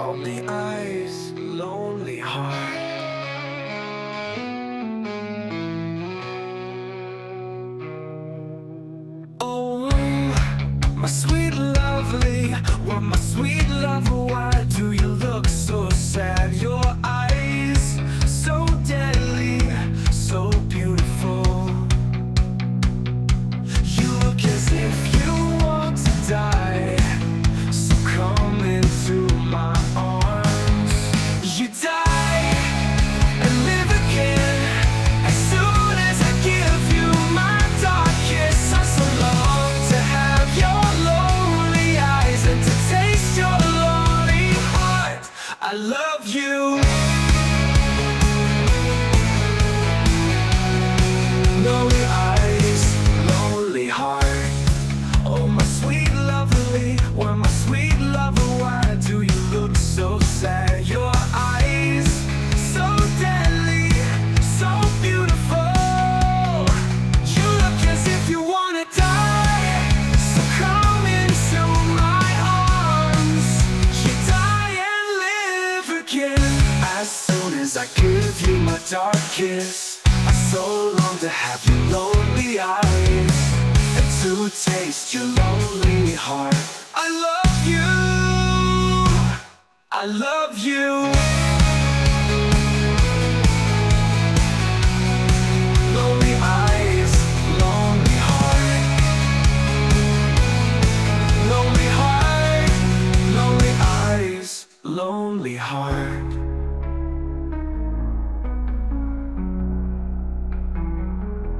Only eyes, lonely heart. Oh, my sweet lovely, well, my sweet lover, why do you look so sad? Your eyes, so deadly, so beautiful. You look as if you want to die, so come into my arms. You die. I love you. Lonely eyes, lonely heart. Oh, my sweet lovely, well, my sweet lover, why do you look so sad? Your eyes, so deadly, so beautiful. You look as if you wanna die, so come into my arms. You die and live again. As soon as I give you my dark kiss, I so long to have your lonely eyes and to taste your lonely heart. I love you, I love you. Lonely eyes, lonely heart. Lonely heart, lonely eyes, lonely heart.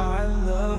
I love